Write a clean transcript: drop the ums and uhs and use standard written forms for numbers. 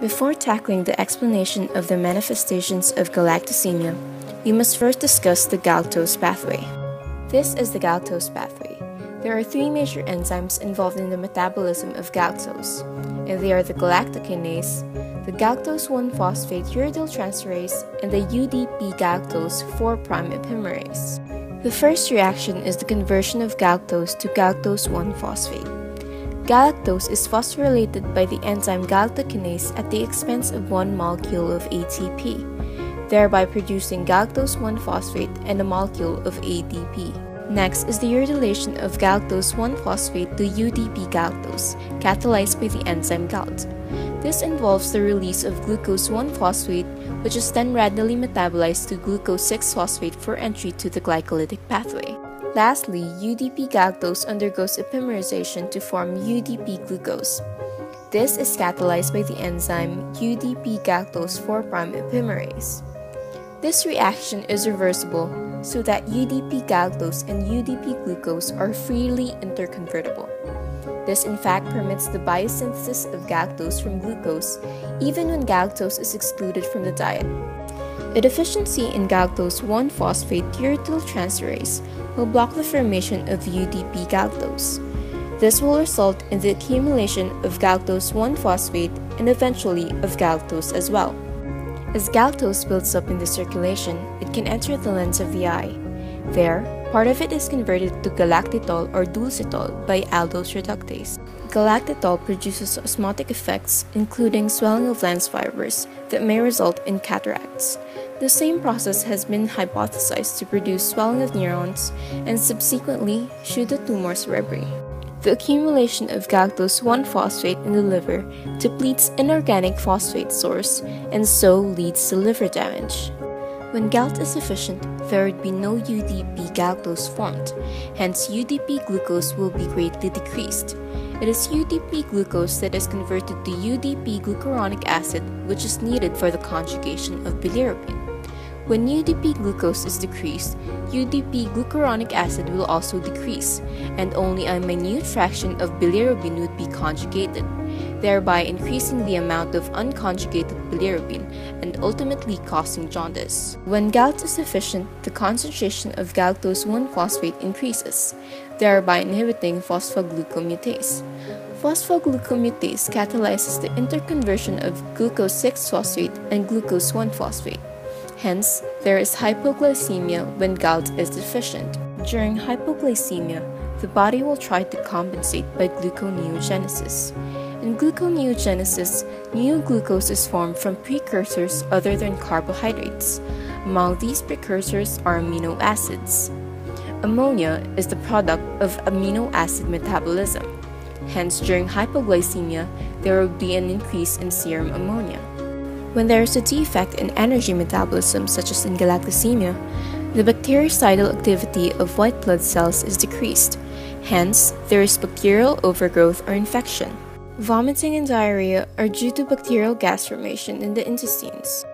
Before tackling the explanation of the manifestations of galactosemia, we must first discuss the galactose pathway. This is the galactose pathway. There are three major enzymes involved in the metabolism of galactose, and they are the galactokinase, the galactose-1-phosphate uridyl transferase, and the UDP-galactose-4' epimerase. The first reaction is the conversion of galactose to galactose-1-phosphate. Galactose is phosphorylated by the enzyme galactokinase at the expense of one molecule of ATP, thereby producing galactose-1-phosphate and a molecule of ADP. Next is the uridylation of galactose-1-phosphate to UDP-galactose, catalyzed by the enzyme GALT. This involves the release of glucose-1-phosphate, which is then readily metabolized to glucose-6-phosphate for entry to the glycolytic pathway. Lastly, UDP-galactose undergoes epimerization to form UDP-glucose. This is catalyzed by the enzyme UDP-galactose-4' epimerase. This reaction is reversible so that UDP-galactose and UDP-glucose are freely interconvertible. This in fact permits the biosynthesis of galactose from glucose even when galactose is excluded from the diet. A deficiency in galactose-1-phosphate uridyl transferase will block the formation of UDP-galactose. This will result in the accumulation of galactose-1-phosphate and eventually of galactose as well. As galactose builds up in the circulation, it can enter the lens of the eye. There, part of it is converted to galactitol or dulcitol by aldose reductase. Galactitol produces osmotic effects, including swelling of lens fibers that may result in cataracts. The same process has been hypothesized to produce swelling of neurons and subsequently pseudotumor cerebri. The accumulation of galactose-1-phosphate in the liver depletes inorganic phosphate source and so leads to liver damage. When GALT is sufficient, there would be no UDP-galactose formed, hence UDP-glucose will be greatly decreased. It is UDP-glucose that is converted to UDP-glucuronic acid, which is needed for the conjugation of bilirubin. When UDP-glucose is decreased, UDP-glucuronic acid will also decrease, and only a minute fraction of bilirubin would be conjugated, thereby increasing the amount of unconjugated bilirubin and ultimately causing jaundice. When GALT is sufficient, the concentration of galactose-1-phosphate increases, thereby inhibiting phosphoglucomutase. Phosphoglucomutase catalyzes the interconversion of glucose-6-phosphate and glucose-1-phosphate. Hence, there is hypoglycemia when GALT is deficient. During hypoglycemia, the body will try to compensate by gluconeogenesis. In gluconeogenesis, new glucose is formed from precursors other than carbohydrates. Among these precursors are amino acids. Ammonia is the product of amino acid metabolism. Hence, during hypoglycemia, there will be an increase in serum ammonia. When there is a defect in energy metabolism, such as in galactosemia, the bactericidal activity of white blood cells is decreased. Hence, there is bacterial overgrowth or infection. Vomiting and diarrhea are due to bacterial gas formation in the intestines.